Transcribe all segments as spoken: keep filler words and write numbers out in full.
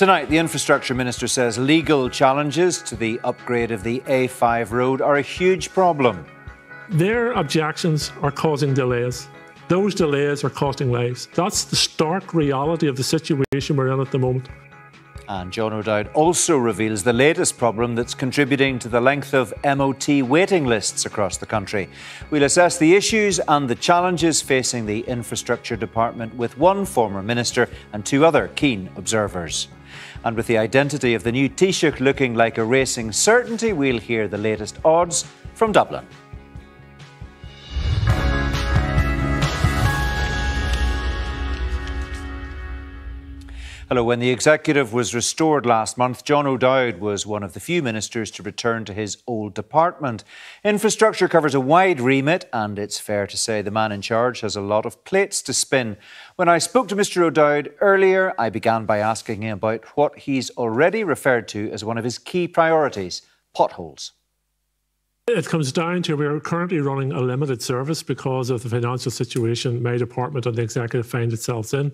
Tonight, the infrastructure minister says legal challenges to the upgrade of the A five road are a huge problem. Their objections are causing delays. Those delays are costing lives. That's the stark reality of the situation we're in at the moment. And John O'Dowd also reveals the latest problem that's contributing to the length of M O T waiting lists across the country. We'll assess the issues and the challenges facing the infrastructure department with one former minister and two other keen observers. And with the identity of the new Taoiseach looking like a racing certainty, we'll hear the latest odds from Dublin. Hello. When the executive was restored last month, John O'Dowd was one of the few ministers to return to his old department. Infrastructure covers a wide remit, and it's fair to say the man in charge has a lot of plates to spin. When I spoke to Mister O'Dowd earlier, I began by asking him about what he's already referred to as one of his key priorities: potholes. It comes down to we're currently running a limited service because of the financial situation my department and the executive find itself in.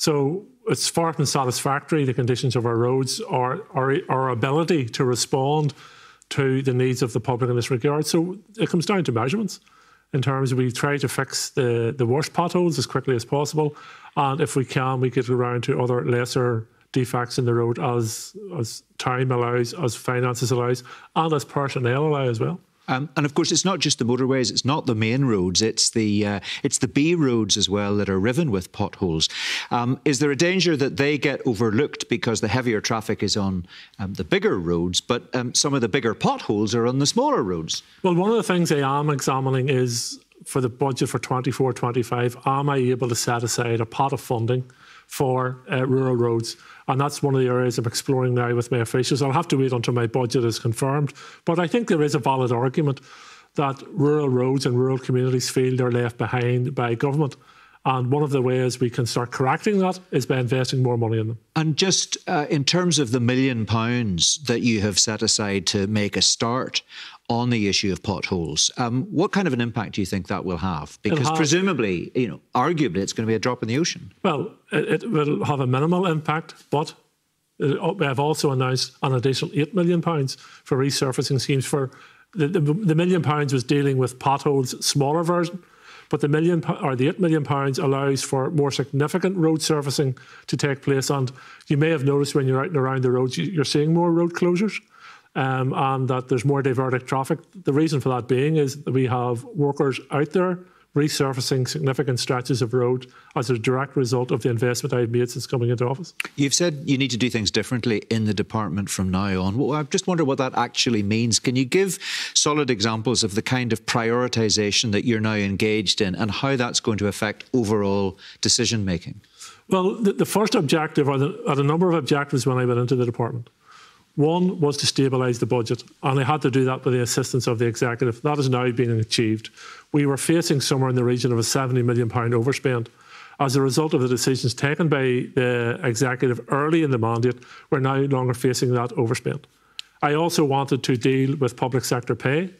So it's far from satisfactory, the conditions of our roads, or our, our ability to respond to the needs of the public in this regard. So it comes down to measurements. In terms of we try to fix the, the worst potholes as quickly as possible, and if we can, we get around to other lesser defects in the road as, as time allows, as finances allows, and as personnel allow as well. Um, and of course, it's not just the motorways, it's not the main roads, it's the uh, it's the B roads as well that are riven with potholes. Um, is there a danger that they get overlooked because the heavier traffic is on um, the bigger roads, but um, some of the bigger potholes are on the smaller roads? Well, one of the things I am examining is, for the budget for twenty-four twenty-five, am I able to set aside a pot of funding for uh, rural roads? And that's one of the areas I'm exploring now with my officials. I'll have to wait until my budget is confirmed. But I think there is a valid argument that rural roads and rural communities feel they're left behind by government. And one of the ways we can start correcting that is by investing more money in them. And just uh, in terms of the million pounds that you have set aside to make a start on the issue of potholes, um, what kind of an impact do you think that will have? Because presumably, you know, arguably it's going to be a drop in the ocean. Well, it, it will have a minimal impact, but we have also announced an additional eight million pounds for resurfacing schemes. For the, the, the million pounds was dealing with potholes, smaller version, but the million or the eight million pounds allows for more significant road surfacing to take place. And you may have noticed when you're out and around the roads, you're seeing more road closures. Um, and that there's more diverted traffic. The reason for that being is that we have workers out there resurfacing significant stretches of road as a direct result of the investment I've made since coming into office. You've said you need to do things differently in the department from now on. Well, I just wonder what that actually means. Can you give solid examples of the kind of prioritisation that you're now engaged in and how that's going to affect overall decision-making? Well, the, the first objective, or the, or a number of objectives when I went into the department. One was to stabilise the budget, and I had to do that with the assistance of the executive. That is now being achieved. We were facing somewhere in the region of a seventy million pounds overspend. As a result of the decisions taken by the executive early in the mandate, we're no longer facing that overspend. I also wanted to deal with public sector pay.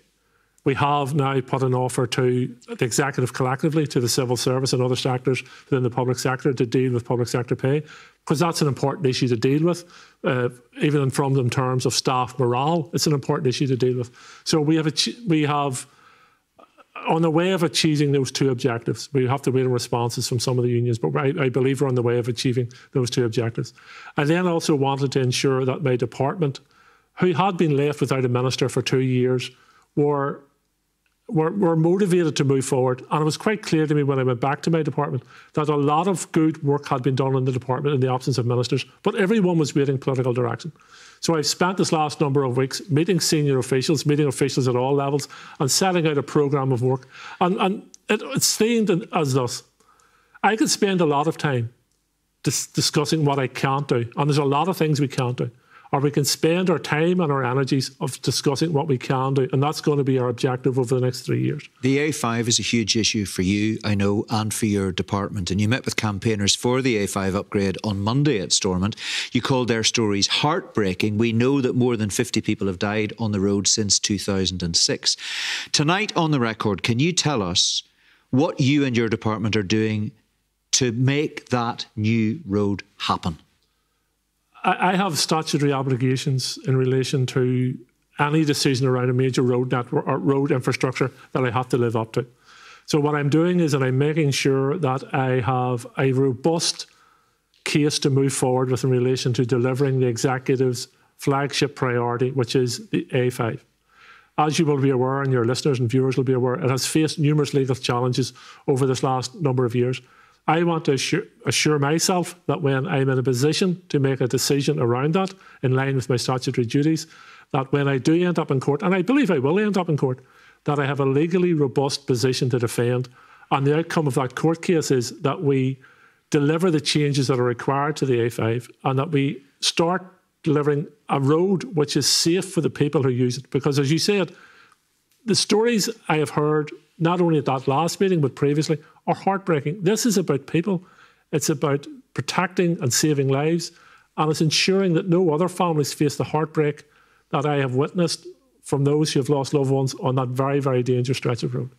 We have now put an offer to the executive collectively, to the civil service and other sectors within the public sector, to deal with public sector pay, because that's an important issue to deal with. Uh, even in from in terms of staff morale, it's an important issue to deal with. So we have, we have on the way of achieving those two objectives. We have to wait on responses from some of the unions, but I, I believe we're on the way of achieving those two objectives. I then also wanted to ensure that my department, who had been left without a minister for two years, were We're, we're motivated to move forward. And it was quite clear to me when I went back to my department that a lot of good work had been done in the department in the absence of ministers, but everyone was waiting political direction. So I've spent this last number of weeks meeting senior officials, meeting officials at all levels, and setting out a programme of work. And, and it, it's themed as thus. I could spend a lot of time dis discussing what I can't do, and there's a lot of things we can't do. Or we can spend our time and our energies of discussing what we can do, and that's going to be our objective over the next three years. The A five is a huge issue for you, I know, and for your department, and you met with campaigners for the A five upgrade on Monday at Stormont. You called their stories heartbreaking. We know that more than fifty people have died on the road since two thousand six. Tonight on The Record, can you tell us what you and your department are doing to make that new road happen? I, I have statutory obligations in relation to any decision around a major road network or road infrastructure that I have to live up to. So what I'm doing is that I'm making sure that I have a robust case to move forward with in relation to delivering the executive's flagship priority, which is the A five. As you will be aware, and your listeners and viewers will be aware, it has faced numerous legal challenges over this last number of years. I want to assure, assure myself that when I'm in a position to make a decision around that, in line with my statutory duties, that when I do end up in court, and I believe I will end up in court, that I have a legally robust position to defend. And the outcome of that court case is that we deliver the changes that are required to the A five and that we start delivering a road which is safe for the people who use it. Because as you said, the stories I have heard, not only at that last meeting but previously, are heartbreaking. This is about people. It's about protecting and saving lives, and it's ensuring that no other families face the heartbreak that I have witnessed from those who have lost loved ones on that very, very dangerous stretch of road.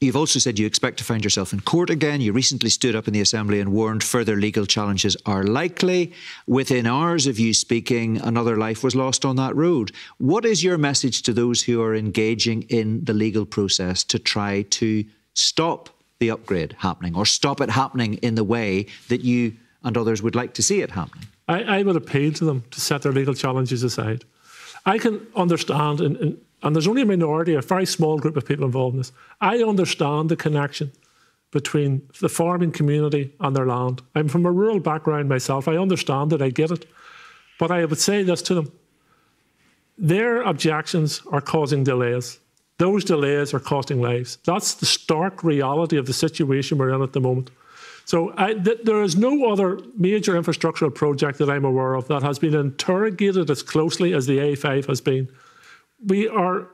You've also said you expect to find yourself in court again. You recently stood up in the Assembly and warned further legal challenges are likely. Within hours of you speaking, another life was lost on that road. What is your message to those who are engaging in the legal process to try to stop the upgrade happening, or stop it happening in the way that you and others would like to see it happening? I, I would appeal to them to set their legal challenges aside. I can understand, and, and, and there's only a minority, a very small group of people involved in this. I understand the connection between the farming community and their land. I'm from a rural background myself. I understand it, I get it. But I would say this to them. Their objections are causing delays. Those delays are costing lives. That's the stark reality of the situation we're in at the moment. So I, th there is no other major infrastructural project that I'm aware of that has been interrogated as closely as the A five has been. We are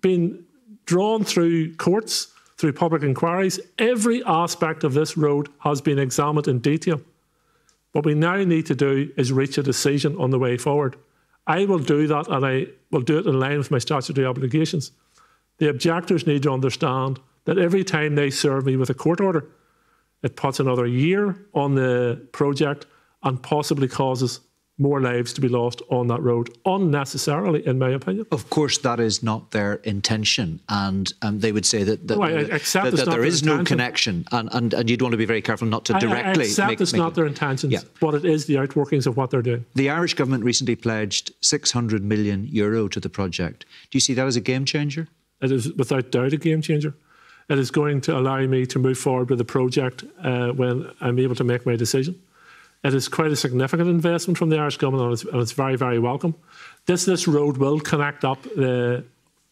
being drawn through courts, through public inquiries. Every aspect of this road has been examined in detail. What we now need to do is reach a decision on the way forward. I will do that, and I will do it in line with my statutory obligations. The objectors need to understand that every time they serve me with a court order, it puts another year on the project and possibly causes more lives to be lost on that road, unnecessarily, in my opinion. Of course, that is not their intention. And um, they would say that, that, no, I accept that, that, that there is no connection. And, and, and you'd want to be very careful not to directly... I, I accept make, it's make not it. their intentions, yeah. But it is the outworkings of what they're doing. The Irish government recently pledged six hundred million euro to the project. Do you see that as a game changer? It is without doubt a game changer. It is going to allow me to move forward with the project uh, when I'm able to make my decision. It is quite a significant investment from the Irish government, and it's, and it's very, very welcome. This, this road will connect up the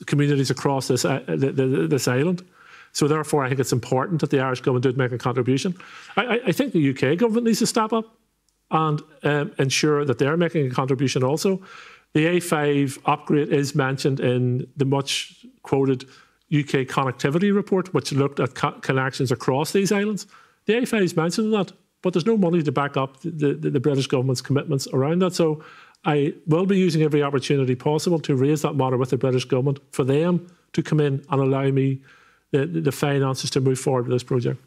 communities across this, uh, the, the, this island. So therefore, I think it's important that the Irish government did make a contribution. I, I think the U K government needs to step up and um, ensure that they're making a contribution also. The A five upgrade is mentioned in the much-quoted U K connectivity report, which looked at co connections across these islands. The A five is mentioned in that, but there's no money to back up the, the, the British government's commitments around that. So I will be using every opportunity possible to raise that matter with the British government for them to come in and allow me the, the finances to move forward with this project.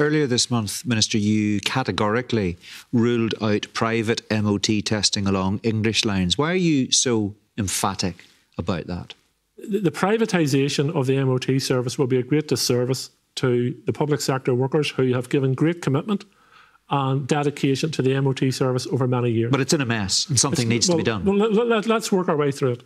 Earlier this month, Minister, you categorically ruled out private M O T testing along English lines. Why are you so emphatic about that? The privatisation of the M O T service will be a great disservice to the public sector workers who have given great commitment and dedication to the M O T service over many years. But it's in a mess and something it's, needs well, to be done. Well, let, let, let's work our way through it.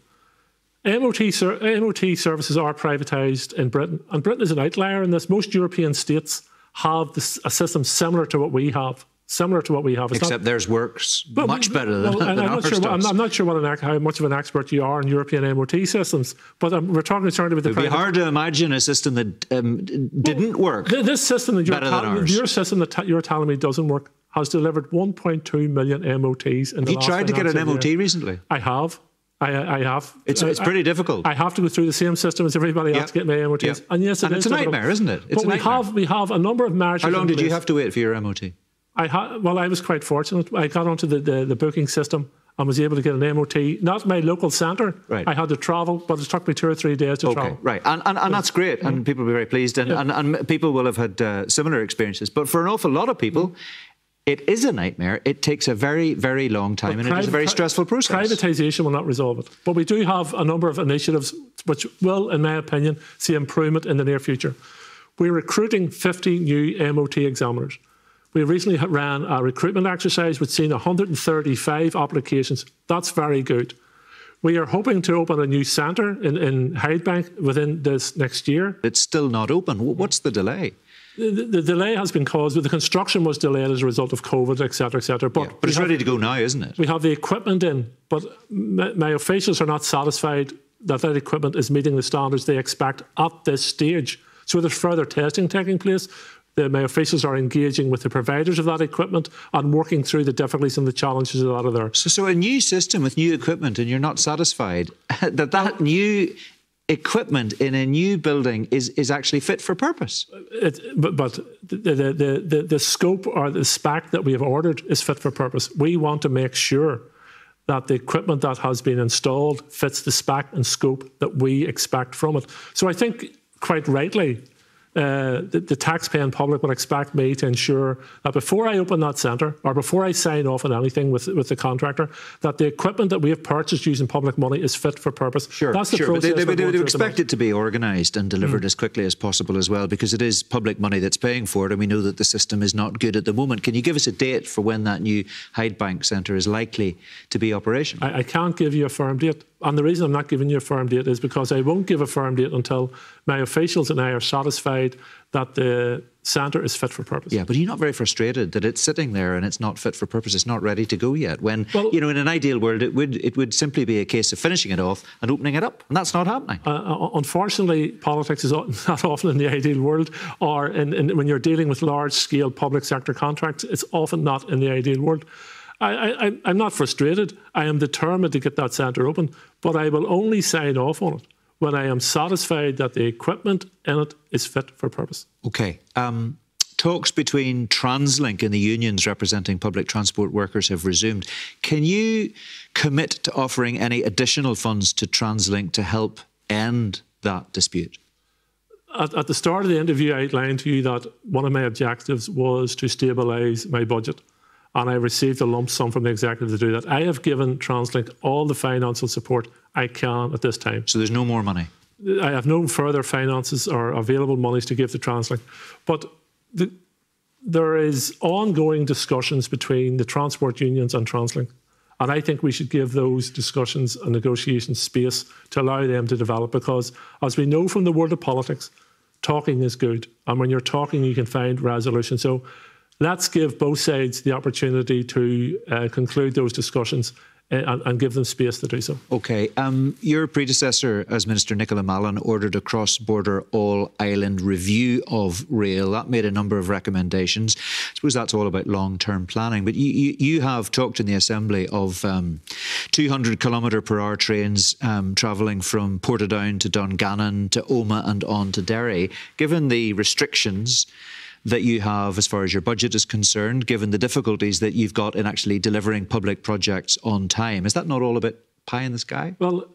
M O T, ser M O T services are privatised in Britain, and Britain is an outlier in this. Most European states have this, a system similar to what we have, similar to what we have. It's Except not, theirs works but, much better than, well, than I'm ours not sure, does. I'm not sure what an, how much of an expert you are in European M O T systems, but um, we're talking about the It would be hard to imagine a system that um, didn't well, work th This system that you're better than ours. Your system that t you're telling me doesn't work has delivered one point two million M O Ts in have the you last tried to get an M O T year. recently? I have. I, I have. It's, it's pretty I, difficult. I have to go through the same system as everybody else yep. to get my M O Ts. Yep. And yes, it and is it's a nightmare, difficult. isn't it? It's but we nightmare. have we have a number of measures. How long did you have to wait for your M O T? I ha well, I was quite fortunate. I got onto the, the, the booking system and was able to get an M O T, not my local centre. Right. I had to travel, but it took me two or three days to okay. travel. Right, and, and, and so, that's great, mm-hmm. and people will be very pleased, and, yeah. and, and people will have had uh, similar experiences. But for an awful lot of people, mm-hmm. It is a nightmare. It takes a very, very long time, but and it is a very stressful process. Privatisation will not resolve it. But we do have a number of initiatives which will, in my opinion, see improvement in the near future. We're recruiting fifty new M O T examiners. We recently ran a recruitment exercise which seen one hundred thirty-five applications. That's very good. We are hoping to open a new centre in, in Hydebank within this next year. It's still not open. What's the delay? The, the delay has been caused, the construction was delayed as a result of COVID, et cetera, et cetera. But, yeah, but it's have, ready to go now, isn't it? We have the equipment in, but my, my officials are not satisfied that that equipment is meeting the standards they expect at this stage. So there's further testing taking place. The, my officials are engaging with the providers of that equipment and working through the difficulties and the challenges of that are there. So, so a new system with new equipment, and you're not satisfied that that new equipment in a new building is, is actually fit for purpose. It, but but the, the, the, the scope or the spec that we have ordered is fit for purpose. We want to make sure that the equipment that has been installed fits the spec and scope that we expect from it. So I think, quite rightly, uh, the, the taxpaying public will expect me to ensure that before I open that centre or before I sign off on anything with, with the contractor, that the equipment that we have purchased using public money is fit for purpose. Sure, that's the sure. Process. But they, they, they would expect it to be organised and delivered mm. as quickly as possible as well, because it is public money that's paying for it, and we know that the system is not good at the moment. Can you give us a date for when that new Hydebank centre is likely to be operational? I, I can't give you a firm date. And the reason I'm not giving you a firm date is because I won't give a firm date until my officials and I are satisfied that the centre is fit for purpose. Yeah, but you're not very frustrated that it's sitting there and it's not fit for purpose, it's not ready to go yet, when, well, you know, in an ideal world, it would, it would simply be a case of finishing it off and opening it up, and that's not happening. Uh, unfortunately, politics is not often in the ideal world, or in, in, when you're dealing with large-scale public sector contracts, it's often not in the ideal world. I, I, I'm not frustrated. I am determined to get that centre open, but I will only sign off on it when I am satisfied that the equipment in it is fit for purpose. OK. Um, talks between TransLink and the unions representing public transport workers have resumed. Can you commit to offering any additional funds to TransLink to help end that dispute? At, at the start of the interview, I outlined to you that one of my objectives was to stabilise my budget. And I received a lump sum from the executive to do that. I have given TransLink all the financial support I can at this time. So there's no more money? I have no further finances or available monies to give to TransLink. But the, there is ongoing discussions between the transport unions and TransLink. And I think we should give those discussions and negotiations space to allow them to develop, because, as we know from the world of politics, talking is good. And when you're talking, you can find resolution. So let's give both sides the opportunity to uh, conclude those discussions and, and give them space to do so. OK. Um, your predecessor as Minister, Nicola Mallon, ordered a cross-border all-island review of rail. That made a number of recommendations. I suppose that's all about long-term planning. But you, you, you have talked in the Assembly of um, two hundred kilometre per hour trains um, travelling from Portadown to Dungannon to Omagh and on to Derry. Given the restrictions that you have as far as your budget is concerned, given the difficulties that you've got in actually delivering public projects on time, is that not all a bit pie in the sky? Well,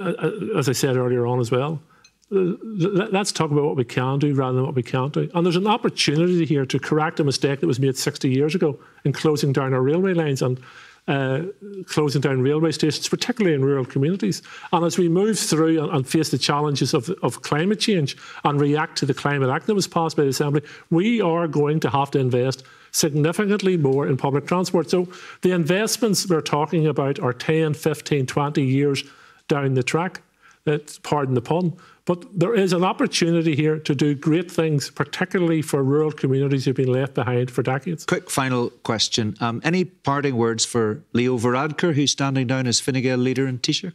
uh, as I said earlier on as well, uh, let's talk about what we can do rather than what we can't do. And there's an opportunity here to correct a mistake that was made sixty years ago in closing down our railway lines and uh, closing down railway stations, particularly in rural communities. And as we move through and, and face the challenges of, of climate change and react to the Climate Act that was passed by the Assembly, we are going to have to invest significantly more in public transport. So the investments we're talking about are ten, fifteen, twenty years down the track. That's, pardon the pun. But there is an opportunity here to do great things, particularly for rural communities who've been left behind for decades. Quick final question. Um, any parting words for Leo Varadkar, who's standing down as Fine Gael leader in Taoiseach?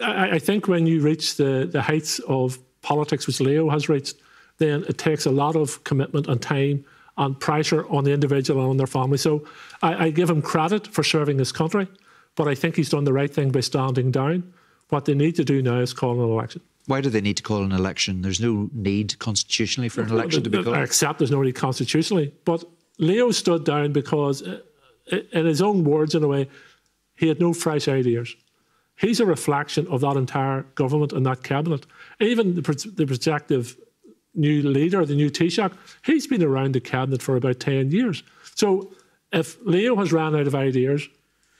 I, I think when you reach the, the heights of politics which Leo has reached, then it takes a lot of commitment and time and pressure on the individual and on their family. So I, I give him credit for serving his country, but I think he's done the right thing by standing down. What they need to do now is call an election. Why do they need to call an election? There's no need constitutionally for an election to be called. Except there's no need constitutionally. But Leo stood down because, in his own words, in a way, he had no fresh ideas. He's a reflection of that entire government and that cabinet. Even the, the prospective new leader, the new Taoiseach, he's been around the cabinet for about ten years. So if Leo has ran out of ideas,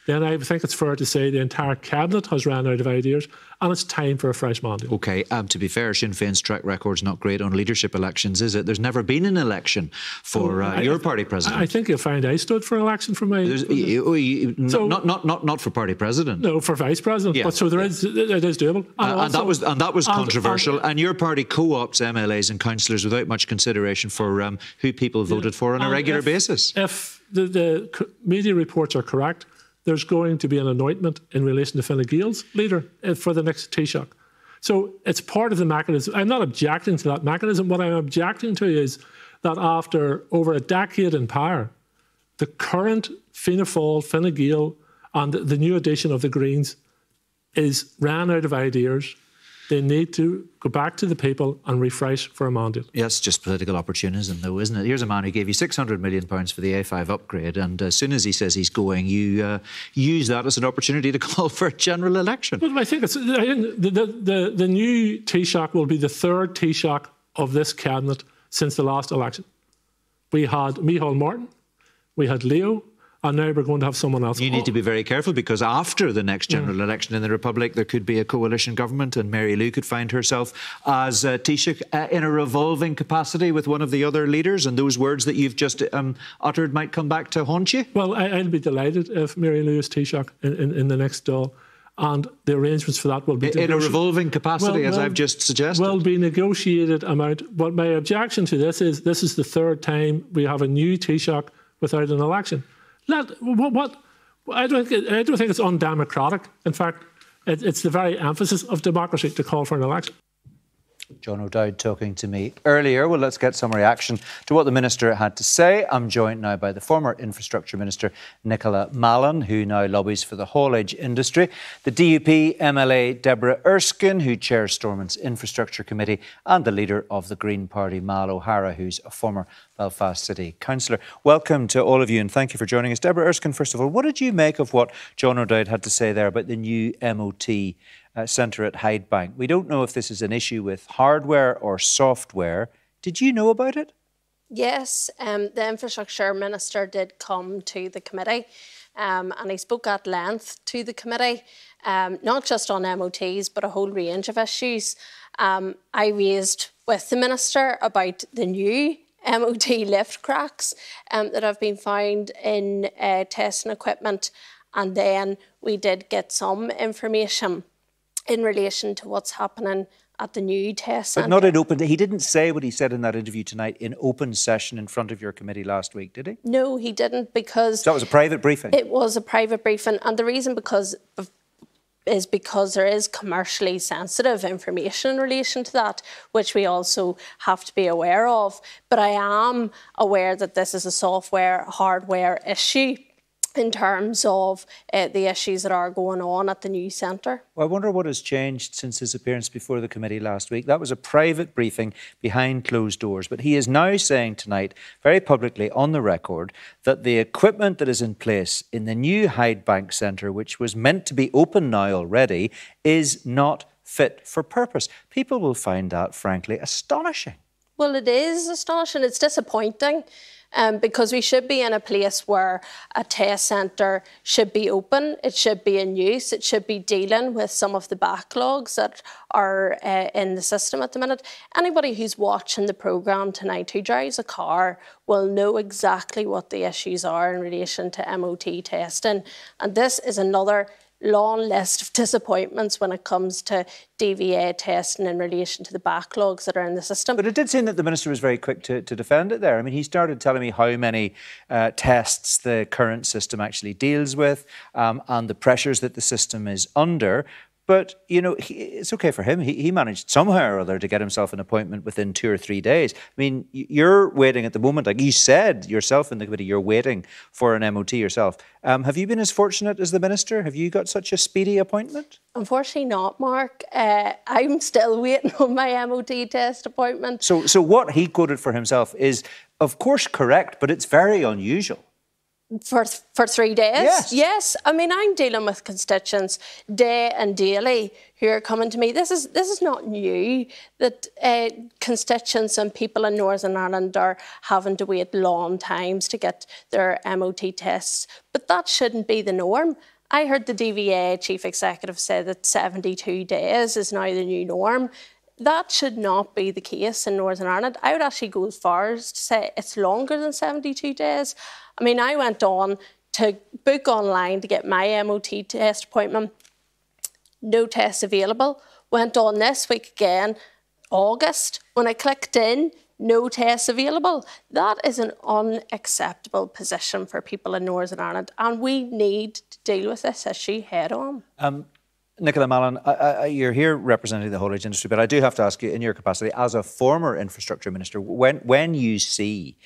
then I think it's fair to say the entire cabinet has ran out of ideas and it's time for a fresh mandate. OK, um, to be fair, Sinn Féin's track record's not great on leadership elections, is it? There's never been an election for oh, uh, I, your party president. I think you'll find I stood for an election for my... You, you, so, not, not, not, not for party president. No, for vice president. Yeah, but so there yeah. is, it is doable. And, uh, also, and that was, and that was and, controversial. And, and your party co-opts M L As and councillors without much consideration for um, who people voted yeah, for on a regular if, basis. If the, the media reports are correct, there's going to be an anointment in relation to Fine Gael's leader for the next Taoiseach. So it's part of the mechanism. I'm not objecting to that mechanism. What I'm objecting to is that after over a decade in power, the current Fianna Fáil, Fine Gael and the new edition of the Greens is ran out of ideas. They need to go back to the people and refresh for a mandate. Yes, just political opportunism, though, isn't it? Here's a man who gave you six hundred million pounds for the A five upgrade, and as soon as he says he's going, you uh, use that as an opportunity to call for a general election. Well, I think it's, I think the, the, the, the new Taoiseach will be the third Taoiseach of this cabinet since the last election. We had Micheál Martin, we had Leo, and now we're going to have someone else. You need to be very careful, because after the next general mm. election in the Republic, there could be a coalition government and Mary Lou could find herself as uh, Taoiseach uh, in a revolving capacity with one of the other leaders, and those words that you've just um, uttered might come back to haunt you? Well, I, I'd be delighted if Mary Lou is Taoiseach in, in, in the next doll, and the arrangements for that will be... In a revolving capacity, well, as well, I've just suggested? Will be negotiated amount. But my objection to this is this is the third time we have a new Taoiseach without an election. Let, what, what, I, don't, I don't think it's undemocratic. In fact, it, it's the very emphasis of democracy to call for an election. John O'Dowd talking to me earlier. Well, let's get some reaction to what the Minister had to say. I'm joined now by the former Infrastructure Minister, Nicola Mallon, who now lobbies for the haulage industry, the D U P M L A, Deborah Erskine, who chairs Stormont's Infrastructure Committee, and the leader of the Green Party, Mal O'Hara, who's a former Belfast City Councillor. Welcome to all of you and thank you for joining us. Deborah Erskine, first of all, what did you make of what John O'Dowd had to say there about the new M O T Uh, centre at Hydebank? We don't know if this is an issue with hardware or software. Did you know about it? Yes, um, the Infrastructure Minister did come to the committee um, and he spoke at length to the committee, um, not just on M O Ts but a whole range of issues. Um, I raised with the Minister about the new M O T lift cracks um, that have been found in uh, testing equipment, and then we did get some information in relation to what's happening at the new test centre. But not in open... He didn't say what he said in that interview tonight in open session in front of your committee last week, did he? No, he didn't, because... So that was a private briefing? It was a private briefing. And the reason because is because there is commercially sensitive information in relation to that, which we also have to be aware of. But I am aware that this is a software, hardware issue in terms of uh, the issues that are going on at the new centre. Well, I wonder what has changed since his appearance before the committee last week. That was a private briefing behind closed doors, but he is now saying tonight, very publicly on the record, that the equipment that is in place in the new Hydebank Centre, which was meant to be open now already, is not fit for purpose. People will find that, frankly, astonishing. Well, it is astonishing. It's disappointing. Um, because we should be in a place where a test centre should be open, it should be in use, it should be dealing with some of the backlogs that are uh, in the system at the minute. Anybody who's watching the programme tonight who drives a car will know exactly what the issues are in relation to M O T testing. And this is another long list of disappointments when it comes to D V A testing in relation to the backlogs that are in the system. But it did seem that the Minister was very quick to, to defend it there. I mean, he started telling me how many uh, tests the current system actually deals with um, and the pressures that the system is under. But, you know, he, it's OK for him. He, he managed somehow or other to get himself an appointment within two or three days. I mean, you're waiting at the moment, like you said yourself in the committee, you're waiting for an M O T yourself. Um, have you been as fortunate as the Minister? Have you got such a speedy appointment? Unfortunately not, Mark. Uh, I'm still waiting on my M O T test appointment. So, so what he quoted for himself is, of course, correct, but it's very unusual. For for three days? Yes. Yes. I mean, I'm dealing with constituents day and daily who are coming to me. This is this is not new, that uh, constituents and people in Northern Ireland are having to wait long times to get their M O T tests. But that shouldn't be the norm. I heard the D V A chief executive say that seventy-two days is now the new norm. That should not be the case in Northern Ireland. I would actually go as far as to say it's longer than seventy-two days. I mean, I went on to book online to get my M O T test appointment. No tests available. Went on this week again, August. When I clicked in, no tests available. That is an unacceptable position for people in Northern Ireland, and we need to deal with this issue head on. Um Nicola Mallon, I, I, you're here representing the haulage industry, but I do have to ask you, in your capacity as a former infrastructure minister, when when you see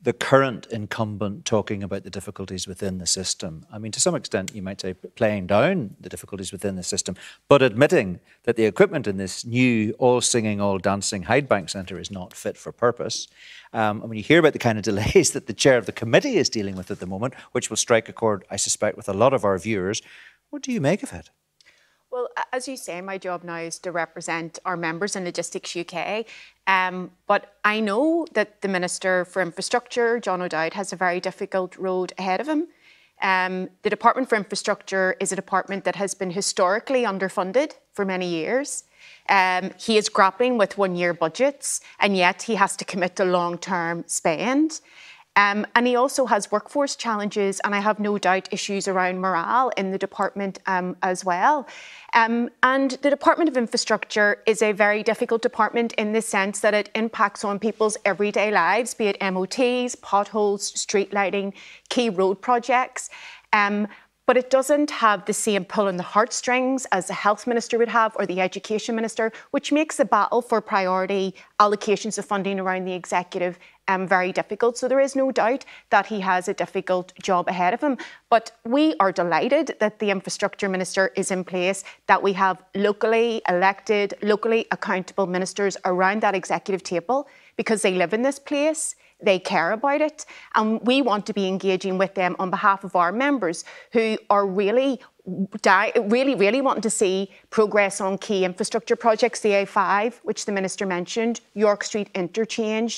the current incumbent talking about the difficulties within the system, I mean, to some extent, you might say playing down the difficulties within the system, but admitting that the equipment in this new all-singing, all-dancing Hydebank Centre is not fit for purpose. Um, and when you hear about the kind of delays that the chair of the committee is dealing with at the moment, which will strike a chord, I suspect, with a lot of our viewers, what do you make of it? Well, as you say, my job now is to represent our members in Logistics U K. Um, but I know that the Minister for Infrastructure, John O'Dowd, has a very difficult road ahead of him. Um, the Department for Infrastructure is a department that has been historically underfunded for many years. Um, he is grappling with one-year budgets, and yet he has to commit to long-term spend. Um, and he also has workforce challenges, and I have no doubt issues around morale in the department um, as well. Um, and the Department of Infrastructure is a very difficult department in the sense that it impacts on people's everyday lives, be it M O Ts, potholes, street lighting, key road projects. Um, but it doesn't have the same pull on the heartstrings as the health minister would have or the education minister, which makes the battle for priority allocations of funding around the executive Um, very difficult. So there is no doubt that he has a difficult job ahead of him. But we are delighted that the infrastructure minister is in place, that we have locally elected, locally accountable ministers around that executive table, because they live in this place, they care about it, and we want to be engaging with them on behalf of our members who are really really, really wanting to see progress on key infrastructure projects, the A five, which the minister mentioned, York Street Interchange,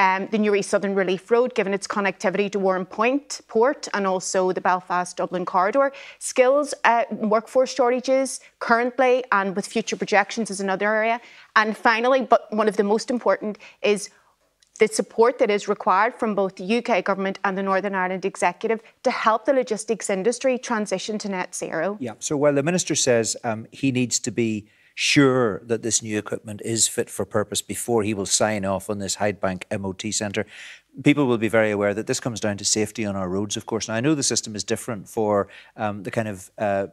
Um, the Newry Southern Relief Road, given its connectivity to Warren Point Port and also the Belfast-Dublin corridor. Skills, uh, workforce shortages currently and with future projections is another area. And finally, but one of the most important, is the support that is required from both the U K government and the Northern Ireland Executive to help the logistics industry transition to net zero. Yeah, so while the Minister says um, he needs to be sure that this new equipment is fit for purpose before he will sign off on this Hydebank M O T centre, people will be very aware that this comes down to safety on our roads, of course. Now, I know the system is different for um, the kind of uh,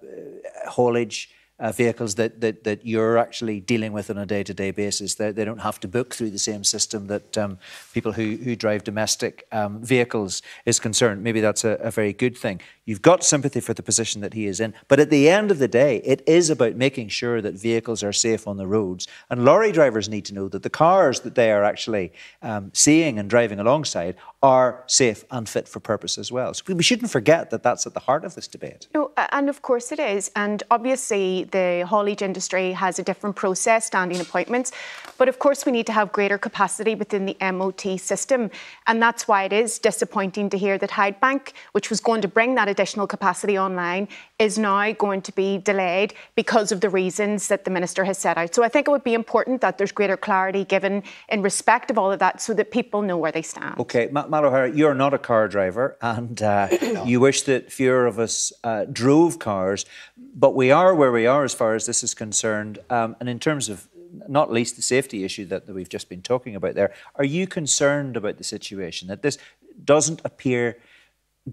haulage uh, vehicles that, that that you're actually dealing with on a day-to-day basis. They, they don't have to book through the same system that um, people who, who drive domestic um, vehicles is concerned. Maybe that's a, a very good thing. You've got sympathy for the position that he is in. But at the end of the day, it is about making sure that vehicles are safe on the roads. And lorry drivers need to know that the cars that they are actually um, seeing and driving alongside are safe and fit for purpose as well. So we shouldn't forget that that's at the heart of this debate. No, and of course it is. And obviously the haulage industry has a different process, standing appointments. But of course we need to have greater capacity within the M O T system. And that's why it is disappointing to hear that Hydebank, which was going to bring that additional capacity online, is now going to be delayed because of the reasons that the Minister has set out. So I think it would be important that there's greater clarity given in respect of all of that so that people know where they stand. OK, Mal O'Hara, you're not a car driver and uh, no. you wish that fewer of us uh, drove cars, but we are where we are as far as this is concerned. Um, and in terms of not least the safety issue that, that we've just been talking about there, are you concerned about the situation that this doesn't appear...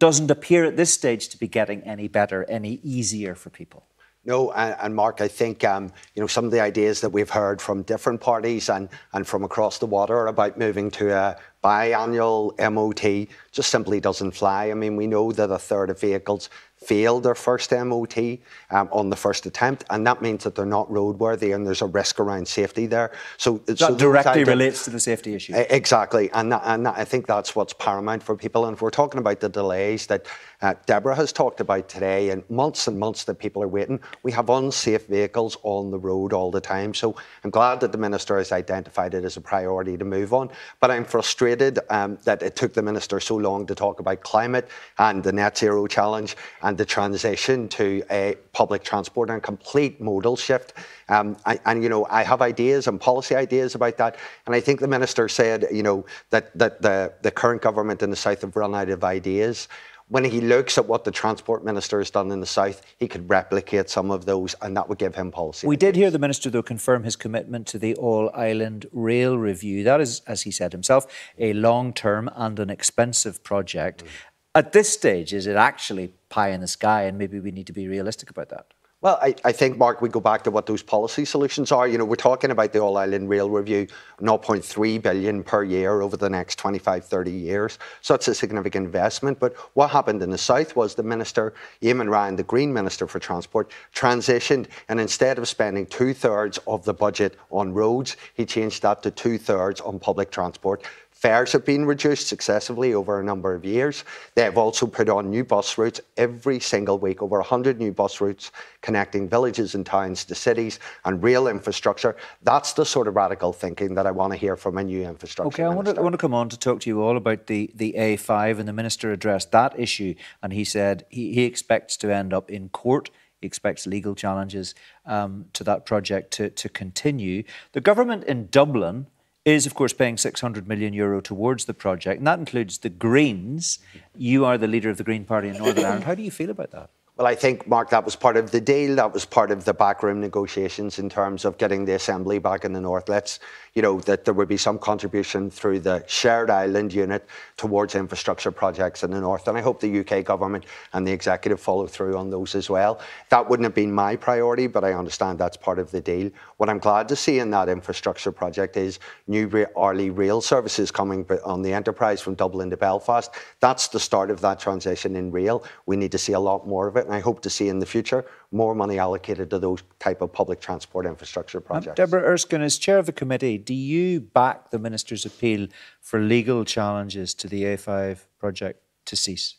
doesn't appear at this stage to be getting any better, any easier for people? No, and, and Mark, I think um, you know, some of the ideas that we've heard from different parties and, and from across the water about moving to a biannual M O T just simply doesn't fly. I mean, we know that a third of vehicles fail their first M O T um, on the first attempt, and that means that they're not roadworthy and there's a risk around safety there. So that so directly relates to the safety issue. Exactly, and, that, and that, I think that's what's paramount for people. And if we're talking about the delays that uh, Deborah has talked about today, and months and months that people are waiting, we have unsafe vehicles on the road all the time. So I'm glad that the Minister has identified it as a priority to move on, but I'm frustrated um, that it took the Minister so long to talk about climate and the net zero challenge and the transition to a public transport and complete modal shift. Um, I, and, you know, I have ideas and policy ideas about that. And I think the Minister said, you know, that, that the, the current government in the South have run out of ideas. When he looks at what the Transport Minister has done in the South, he could replicate some of those, and that would give him policy. We did hear the Minister, though, confirm his commitment to the All-Ireland Rail Review. That is, as he said himself, a long-term and an expensive project. Mm. At this stage, is it actually pie in the sky, and maybe we need to be realistic about that? Well, I, I think, Mark, we go back to what those policy solutions are. You know, we're talking about the All-Ireland Rail Review, zero point three billion per year over the next twenty-five, thirty years. So it's a significant investment. But what happened in the South was the Minister, Eamon Ryan, the Green Minister for Transport, transitioned, and instead of spending two-thirds of the budget on roads, he changed that to two-thirds on public transport. Fares have been reduced successively over a number of years. They have also put on new bus routes every single week, over one hundred new bus routes connecting villages and towns to cities, and rail infrastructure. That's the sort of radical thinking that I want to hear from a new infrastructure okay, minister. I want, to, I want to come on to talk to you all about the, the A five, and the Minister addressed that issue, and he said he, he expects to end up in court. He expects legal challenges um, to that project to, to continue. The government in Dublin is, of course, paying six hundred million euro towards the project, and that includes the Greens. You are the leader of the Green Party in Northern Ireland. How do you feel about that? Well, I think, Mark, that was part of the deal. That was part of the backroom negotiations in terms of getting the Assembly back in the North. Let's, you know, that there would be some contribution through the Shared Island unit towards infrastructure projects in the North. And I hope the U K government and the executive follow through on those as well. That wouldn't have been my priority, but I understand that's part of the deal. What I'm glad to see in that infrastructure project is new hourly rail services coming on the Enterprise from Dublin to Belfast. That's the start of that transition in rail. We need to see a lot more of it. And I hope to see in the future more money allocated to those type of public transport infrastructure projects. Um, Deborah Erskine, as chair of the committee, do you back the Minister's appeal for legal challenges to the A five project to cease?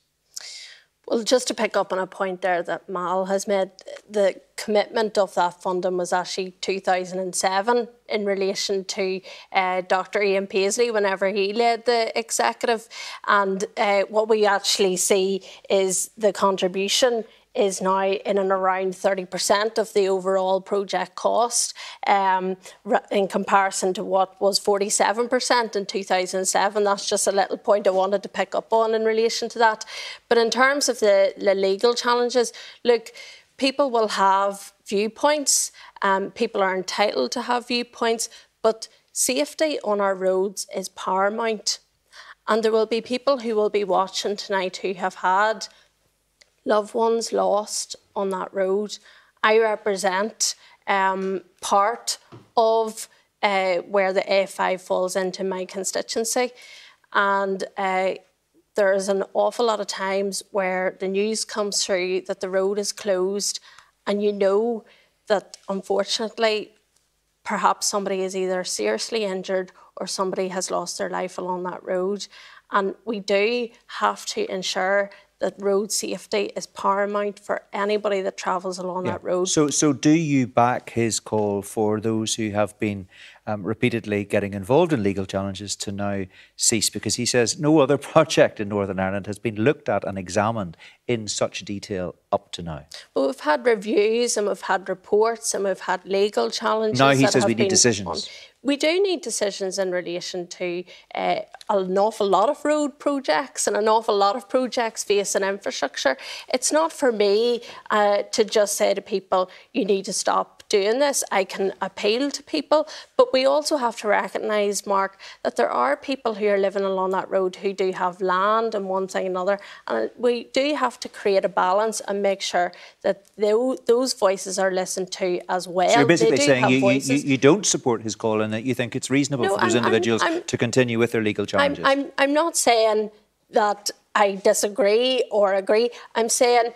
Well, just to pick up on a point there that Mal has made, the commitment of that funding was actually two thousand seven in relation to uh, Doctor Ian Paisley whenever he led the executive. And uh, what we actually see is the contribution is now in and around thirty percent of the overall project cost, um, in comparison to what was forty-seven percent in two thousand seven. That's just a little point I wanted to pick up on in relation to that. But in terms of the, the legal challenges, look, people will have viewpoints. Um, people are entitled to have viewpoints, but safety on our roads is paramount. And there will be people who will be watching tonight who have had loved ones lost on that road. I represent um, part of uh, where the A five falls into my constituency, and uh, there is an awful lot of times where the news comes through that the road is closed, and you know that unfortunately perhaps somebody is either seriously injured or somebody has lost their life along that road. And we do have to ensure that road safety is paramount for anybody that travels along yeah. that road. So, so do you back his call for those who have been um, repeatedly getting involved in legal challenges to now cease? Because he says no other project in Northern Ireland has been looked at and examined in such detail up to now. Well, we've had reviews and we've had reports and we've had legal challenges. Now he says we need decisions. On. We do need decisions in relation to uh, an awful lot of road projects and an awful lot of projects facing infrastructure. It's not for me uh, to just say to people, you need to stop doing this, I can appeal to people. But we also have to recognise, Mark, that there are people who are living along that road who do have land and one thing and another. And we do have to create a balance and make sure that they, those voices are listened to as well. So you're basically saying you, you, you don't support his call and that you think it's reasonable no, for those I'm, individuals I'm, I'm, to continue with their legal challenges? I'm, I'm, I'm not saying that I disagree or agree. I'm saying...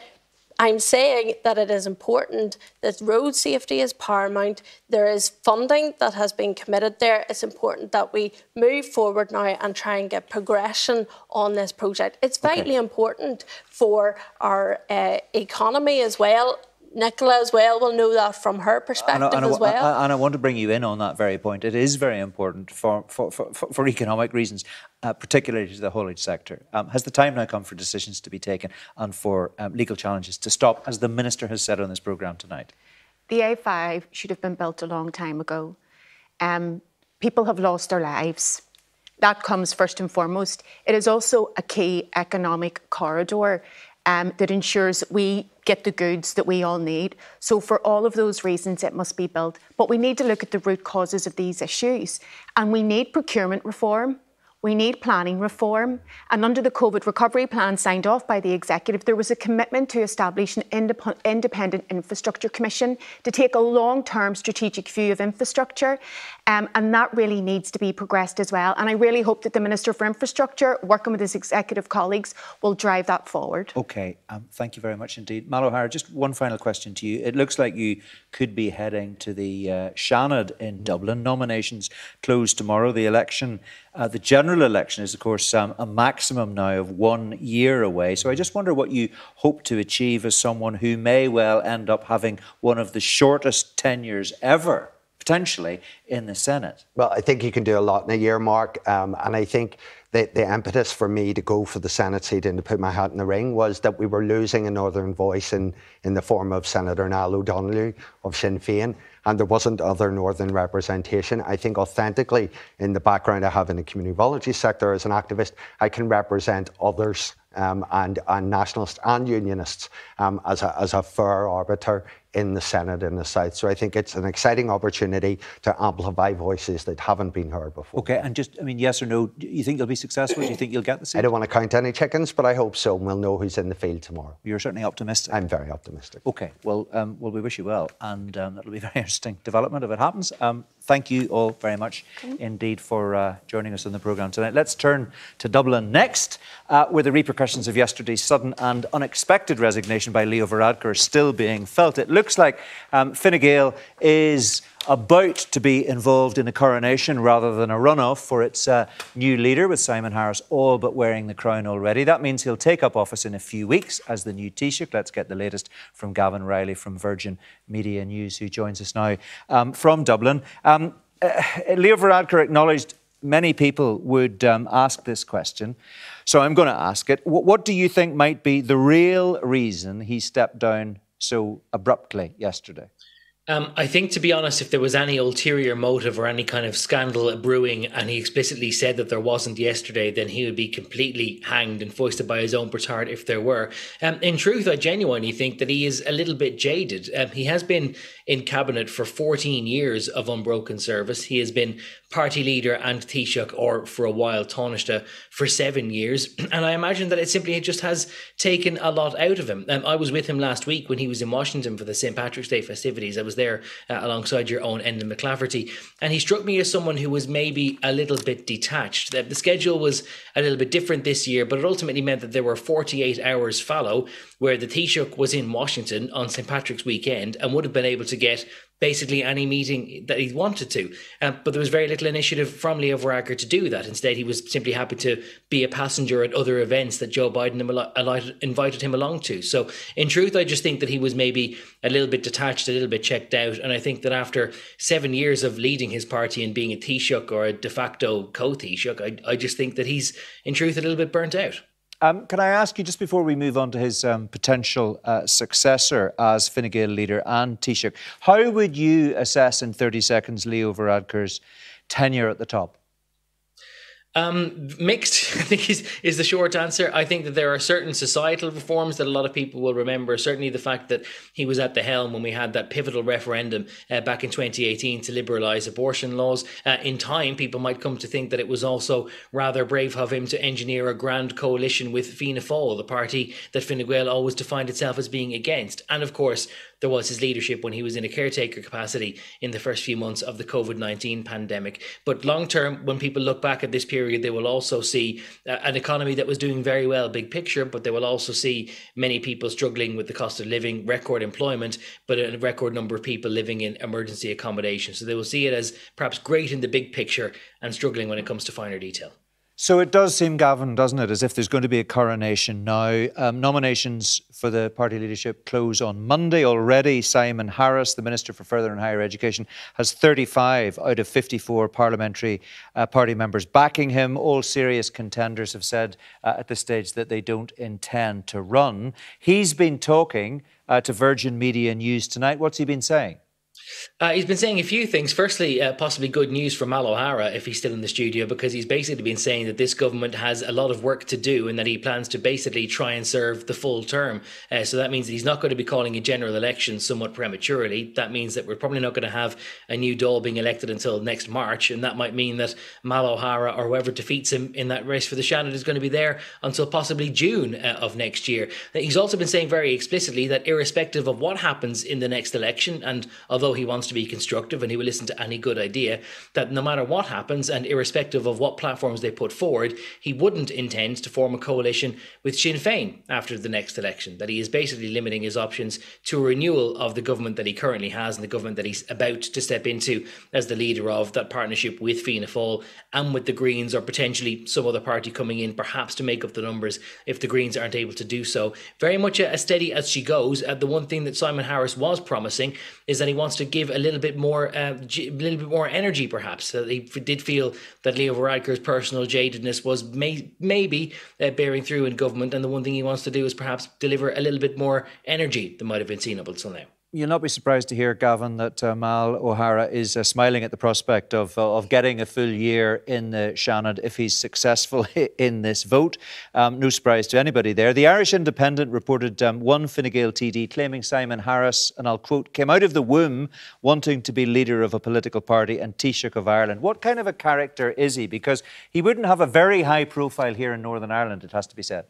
I'm saying that it is important that road safety is paramount. There is funding that has been committed there. It's important that we move forward now and try and get progression on this project. It's vitally okay. important for our uh, economy as well. Nicola as well will know that from her perspective and I, and I, as well. And I want to bring you in on that very point. It is very important for, for, for, for economic reasons, uh, particularly to the haulage sector. Um, has the time now come for decisions to be taken and for um, legal challenges to stop, as the Minister has said on this programme tonight? The A five should have been built a long time ago. Um, people have lost their lives. That comes first and foremost. It is also a key economic corridor Um, that ensures we get the goods that we all need. So for all of those reasons, it must be built. But we need to look at the root causes of these issues. And we need procurement reform. We need planning reform. And under the COVID recovery plan signed off by the executive, there was a commitment to establish an indep- independent infrastructure commission to take a long-term strategic view of infrastructure. Um, and that really needs to be progressed as well. And I really hope that the Minister for Infrastructure, working with his executive colleagues, will drive that forward. OK, um, thank you very much indeed. Mal O'Hara, just one final question to you. It looks like you could be heading to the uh, Shannon in Dublin. Nominations close tomorrow. The election, uh, the general election is, of course, um, a maximum now of one year away. So I just wonder what you hope to achieve as someone who may well end up having one of the shortest tenures ever, potentially, in the Senate. Well, I think you can do a lot in a year, Mark. Um, and I think the, the impetus for me to go for the Senate seat and to put my hat in the ring was that we were losing a northern voice in, in the form of Senator Niall Ó Donnghaile of Sinn Féin. And there wasn't other northern representation. I think authentically, in the background I have in the community voluntary sector as an activist, I can represent others um, and, and nationalists and unionists um, as, a, as a fair arbiter in the Senate in the South. So I think it's an exciting opportunity to amplify voices that haven't been heard before. OK, and just, I mean, yes or no, do you think you'll be successful? Do you think you'll get the seat? I don't want to count any chickens, but I hope so, and we'll know who's in the field tomorrow. You're certainly optimistic. I'm very optimistic. OK, well, um, well we wish you well, and um, that'll be very interesting development if it happens. Um, thank you all very much indeed for uh, joining us on the programme tonight. Let's turn to Dublin next, uh, where the repercussions of yesterday's sudden and unexpected resignation by Leo Varadkar are still being felt. It looks Looks like um, Fine Gael is about to be involved in a coronation rather than a runoff for its uh, new leader, with Simon Harris all but wearing the crown already. That means he'll take up office in a few weeks as the new Taoiseach. Let's get the latest from Gavin Riley from Virgin Media News, who joins us now um, from Dublin. Um, uh, Leo Varadkar acknowledged many people would um, ask this question, so I'm going to ask it. W- what do you think might be the real reason he stepped down so abruptly yesterday? Um, I think, to be honest, if there was any ulterior motive or any kind of scandal brewing, and he explicitly said that there wasn't yesterday, then he would be completely hanged and foisted by his own petard if there were. Um, in truth, I genuinely think that he is a little bit jaded. Um, he has been in cabinet for fourteen years of unbroken service. He has been party leader and Taoiseach, or for a while Taoiseach, for seven years. And I imagine that it simply just has taken a lot out of him. Um, I was with him last week when he was in Washington for the Saint Patrick's Day festivities. I was there uh, alongside your own Enda McLaverty. And he struck me as someone who was maybe a little bit detached. The, the schedule was a little bit different this year, but it ultimately meant that there were forty-eight hours fallow where the Taoiseach was in Washington on Saint Patrick's weekend and would have been able to get basically any meeting that he wanted to. Uh, but there was very little initiative from Leo Varadkar to do that. Instead, he was simply happy to be a passenger at other events that Joe Biden invited him along to. So in truth, I just think that he was maybe a little bit detached, a little bit checked out. And I think that after seven years of leading his party and being a Taoiseach or a de facto co-Taoiseach, I, I just think that he's in truth a little bit burnt out. Um, can I ask you, just before we move on to his um, potential uh, successor as Fine Gael leader and Taoiseach, how would you assess in thirty seconds Leo Varadkar's tenure at the top? Um, mixed, I think, is, is the short answer. I think that there are certain societal reforms that a lot of people will remember. Certainly the fact that he was at the helm when we had that pivotal referendum uh, back in twenty eighteen to liberalise abortion laws. Uh, in time, people might come to think that it was also rather brave of him to engineer a grand coalition with Fianna Fáil, the party that Fine Gael always defined itself as being against. And of course, there was his leadership when he was in a caretaker capacity in the first few months of the COVID nineteen pandemic. But long term, when people look back at this period, they will also see an economy that was doing very well, big picture, but they will also see many people struggling with the cost of living, record employment, but a record number of people living in emergency accommodation. So they will see it as perhaps great in the big picture and struggling when it comes to finer detail. So it does seem, Gavin, doesn't it, as if there's going to be a coronation now. Um, nominations for the party leadership close on Monday already. Simon Harris, the Minister for Further and Higher Education, has thirty-five out of fifty-four parliamentary uh, party members backing him. All serious contenders have said uh, at this stage that they don't intend to run. He's been talking uh, to Virgin Media News tonight. What's he been saying? Uh, he's been saying a few things. Firstly, uh, possibly good news for Mal O'Hara if he's still in the studio, because he's basically been saying that this government has a lot of work to do and that he plans to basically try and serve the full term. Uh, so that means that he's not going to be calling a general election somewhat prematurely. That means that we're probably not going to have a new Dáil being elected until next March, and that might mean that Mal O'Hara or whoever defeats him in that race for the Shannon is going to be there until possibly June uh, of next year. He's also been saying very explicitly that irrespective of what happens in the next election, and although he wants to be constructive and he will listen to any good idea, that no matter what happens and irrespective of what platforms they put forward, he wouldn't intend to form a coalition with Sinn Féin after the next election, that he is basically limiting his options to a renewal of the government that he currently has and the government that he's about to step into as the leader of, that partnership with Fianna Fáil and with the Greens, or potentially some other party coming in perhaps to make up the numbers if the Greens aren't able to do so. Very much as steady as she goes. Uh, the one thing that Simon Harris was promising is that he wants to give a little bit more, uh, a little bit more energy, perhaps. Uh, he did feel that Leo Varadkar's personal jadedness was may maybe uh, bearing through in government, and the one thing he wants to do is perhaps deliver a little bit more energy than might have been seen up until now. You'll not be surprised to hear, Gavin, that uh, Mal O'Hara is uh, smiling at the prospect of uh, of getting a full year in the Shannon if he's successful in this vote. Um, no surprise to anybody there. The Irish Independent reported um, one Fine Gael T D claiming Simon Harris, and I'll quote, came out of the womb wanting to be leader of a political party and Taoiseach of Ireland. What kind of a character is he? Because he wouldn't have a very high profile here in Northern Ireland, it has to be said.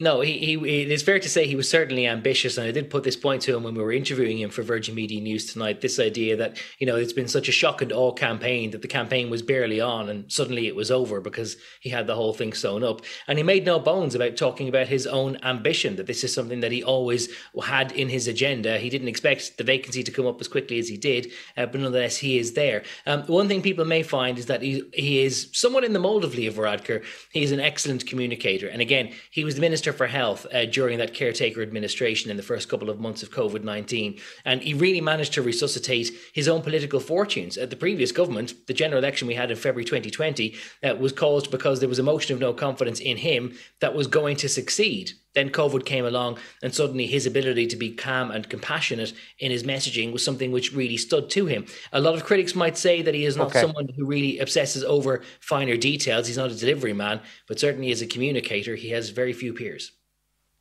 No, he, he, it is fair to say he was certainly ambitious, and I did put this point to him when we were interviewing him for Virgin Media News tonight, this idea that, you know, it's been such a shock and awe campaign that the campaign was barely on and suddenly it was over because he had the whole thing sewn up. And he made no bones about talking about his own ambition, that this is something that he always had in his agenda. He didn't expect the vacancy to come up as quickly as he did, uh, but nonetheless, he is there. Um, one thing people may find is that he, he is somewhat in the mould of Leo Varadkar. He is an excellent communicator. And again, he was the Minister for Health uh, during that caretaker administration in the first couple of months of COVID nineteen. And he really managed to resuscitate his own political fortunes. At the previous government, the general election we had in February twenty twenty uh, was caused because there was a motion of no confidence in him that was going to succeed. Then COVID came along, and suddenly his ability to be calm and compassionate in his messaging was something which really stood to him. A lot of critics might say that he is not okay. someone who really obsesses over finer details. He's not a delivery man, but certainly as a communicator, he has very few peers.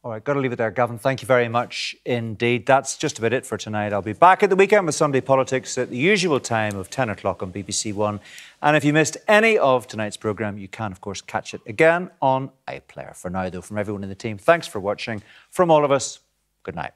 All right, got to leave it there, Gavin. Thank you very much indeed. That's just about it for tonight. I'll be back at the weekend with Sunday Politics at the usual time of ten o'clock on B B C One. And if you missed any of tonight's programme, you can, of course, catch it again on iPlayer. For now, though, from everyone in the team, thanks for watching. From all of us, good night.